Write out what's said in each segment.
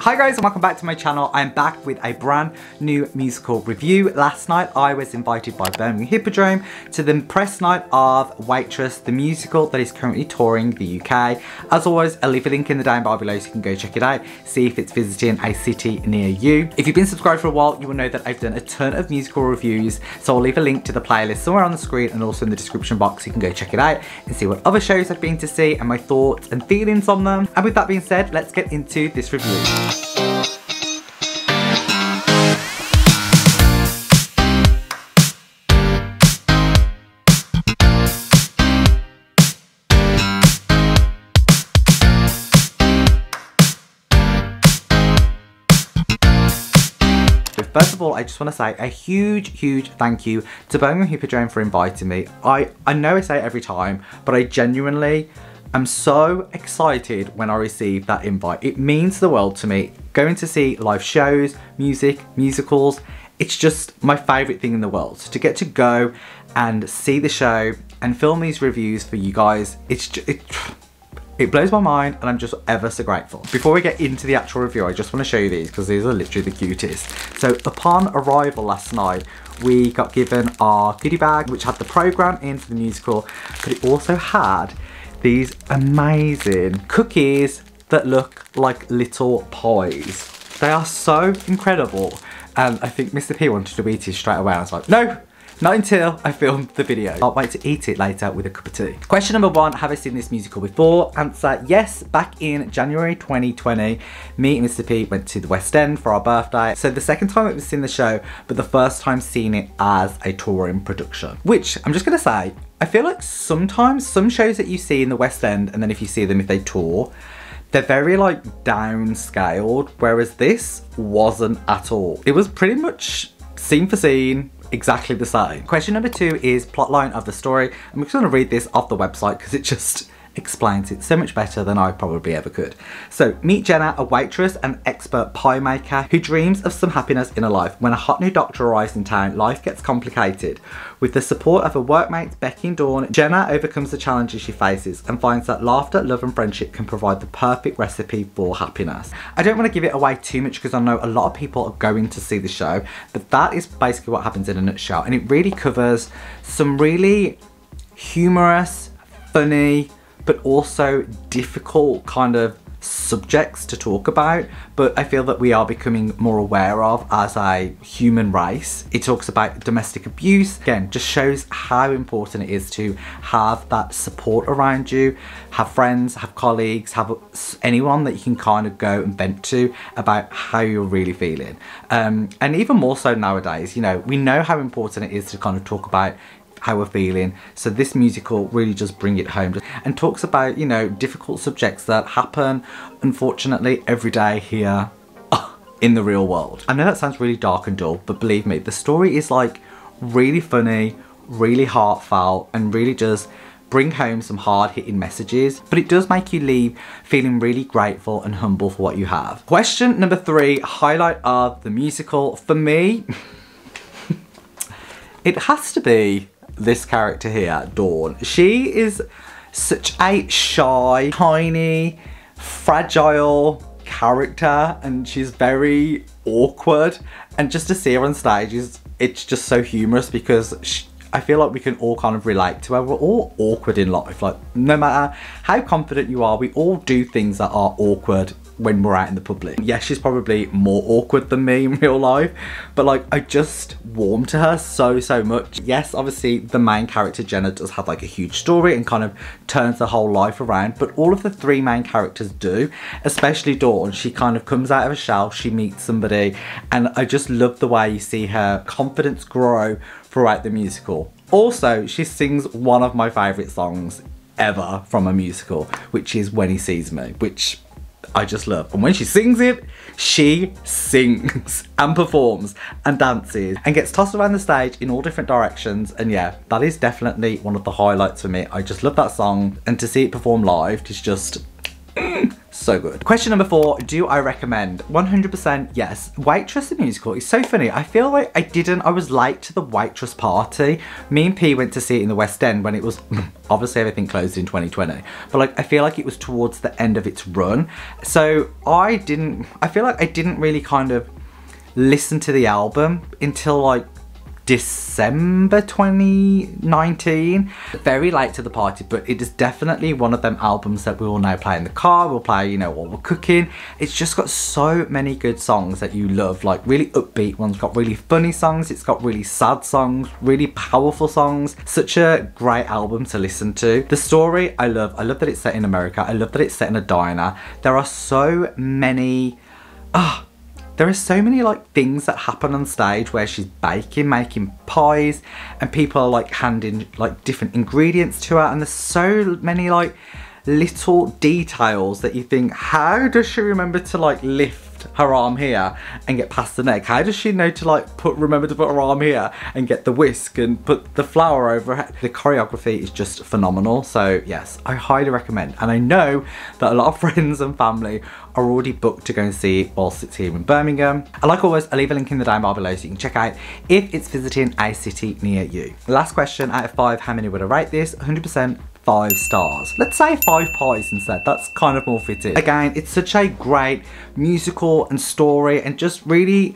Hi guys and welcome back to my channel. I'm back with a brand new musical review. Last night I was invited by Birmingham Hippodrome to the press night of Waitress, the musical that is currently touring the UK. As always, I'll leave a link in the down bar below so you can go check it out, see if it's visiting a city near you. If you've been subscribed for a while, you will know that I've done a ton of musical reviews, so I'll leave a link to the playlist somewhere on the screen and also in the description box so you can go check it out and see what other shows I've been to see and my thoughts and feelings on them. And with that being said, let's get into this review. First of all, I just want to say a huge thank you to Birmingham Hippodrome for inviting me. I know I say it every time, but I genuinely am so excited when I receive that invite. It means the world to me. Going to see live shows, music, musicals, it's just my favourite thing in the world. So to get to go and see the show and film these reviews for you guys, it's just... It blows my mind and I'm just ever so grateful. Before we get into the actual review, I just want to show you these because these are literally the cutest. So upon arrival last night, we got given our goodie bag, which had the programme in for the musical, but it also had these amazing cookies that look like little pies. They are so incredible. And I think Mr. P wanted to eat these straight away. I was like, no! Not until I filmed the video. I can't wait to eat it later with a cup of tea. Question number one, have I seen this musical before? Answer, yes. Back in January 2020, me and Mr. P went to the West End for our birthday. So the second time it was in the show, but the first time seeing it as a touring production. Which, I'm just gonna say, I feel like sometimes, some shows that you see in the West End, and then if you see them if they tour, they're very like downscaled, whereas this wasn't at all. It was pretty much scene for scene, exactly the same. Question number two is plotline of the story. I'm just going to read this off the website because it just explains it so much better than I probably ever could. So, meet Jenna, a waitress and expert pie maker who dreams of some happiness in her life. When a hot new doctor arrives in town, life gets complicated. With the support of her workmates Becky and Dawn, Jenna overcomes the challenges she faces and finds that laughter, love and friendship can provide the perfect recipe for happiness. I don't want to give it away too much because I know a lot of people are going to see the show, but that is basically what happens in a nutshell, and it really covers some really humorous, funny, but also difficult kind of subjects to talk about, but I feel that we are becoming more aware of as a human race. It talks about domestic abuse, again, just shows how important it is to have that support around you, have friends, have colleagues, have anyone that you can kind of go and vent to about how you're really feeling. And even more so nowadays, you know, we know how important it is to kind of talk about how we're feeling, so this musical really does bring it home and talks about, you know, difficult subjects that happen unfortunately every day here in the real world. I know that sounds really dark and dull, but believe me, the story is like really funny, really heartfelt, and really does bring home some hard-hitting messages, but it does make you leave feeling really grateful and humble for what you have. Question number three, highlight of the musical. For me, it has to be this character here, Dawn. She is such a shy, tiny, fragile character, and she's very awkward, and just to see her on stage is, it's just so humorous because I feel like we can all kind of relate to her. We're all awkward in life, like no matter how confident you are, we all do things that are awkward when we're out in the public. Yeah, she's probably more awkward than me in real life, but like I just warm to her so much. Yes, obviously the main character Jenna does have like a huge story and kind of turns her whole life around, but all of the three main characters do, especially Dawn. She kind of comes out of a shell, she meets somebody, and I just love the way you see her confidence grow throughout the musical. Also, she sings one of my favourite songs ever from a musical, which is When He Sees Me, which I just love. And when she sings it, she sings and performs and dances and gets tossed around the stage in all different directions. And yeah, that is definitely one of the highlights for me. I just love that song, and to see it perform live is just So good. Question number 4, do I recommend? 100% yes. Waitress the musical is so funny. I feel like I was late to the Waitress party. Me and P went to see it in the West End when it was, obviously everything closed in 2020. But like, I feel like it was towards the end of its run. So I feel like I didn't really kind of listen to the album until like December 2019. Very late to the party, but it is definitely one of them albums that we will now play in the car, we'll play, you know, while we're cooking. It's just got so many good songs that you love, like really upbeat ones, got really funny songs, it's got really sad songs, really powerful songs. Such a great album to listen to. The story I love that it's set in America, I love that it's set in a diner. There are so many, there are so many like things that happen on stage where she's baking, making pies, and people are like handing like different ingredients to her, and there's so many like little details that you think, how does she remember to like lift her arm here and get past the neck? How does she know to like remember to put her arm here and get the whisk and put the flour over her? The choreography is just phenomenal. So yes, I highly recommend. And I know that a lot of friends and family are already booked to go and see it whilst it's here in Birmingham. And like always, I'll leave a link in the down bar below so you can check out if it's visiting a city near you. Last question, out of 5, how many would I rate this? 100%. 5 stars. Let's say 5 pies instead, that's kind of more fitting. Again, it's such a great musical and story, and just really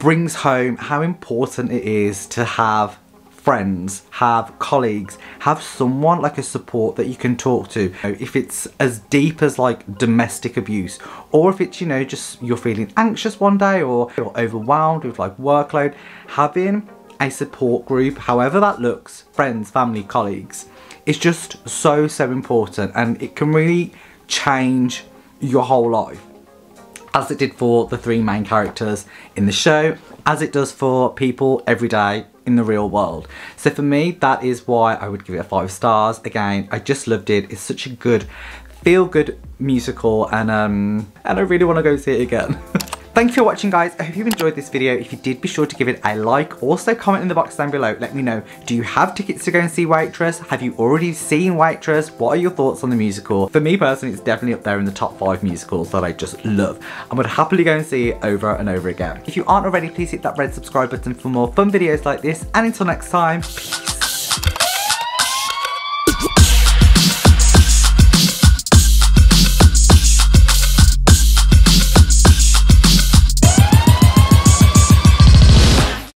brings home how important it is to have friends, have colleagues, have someone like a support that you can talk to. You know, if it's as deep as like domestic abuse, or if it's, you know, just you're feeling anxious one day or you're overwhelmed with like workload, having a support group, however that looks, friends, family, colleagues, it's just so, so important, and it can really change your whole life. As it did for the 3 main characters in the show, as it does for people every day in the real world. So for me, that is why I would give it a 5 stars. Again, I just loved it. It's such a good, feel-good musical, and I really want to go see it again. Thank you for watching, guys. I hope you enjoyed this video. If you did, be sure to give it a like. Also, comment in the box down below. Let me know, do you have tickets to go and see Waitress? Have you already seen Waitress? What are your thoughts on the musical? For me personally, it's definitely up there in the top 5 musicals that I just love and would happily go and see it over and over again. If you aren't already, please hit that red subscribe button for more fun videos like this. And until next time, peace.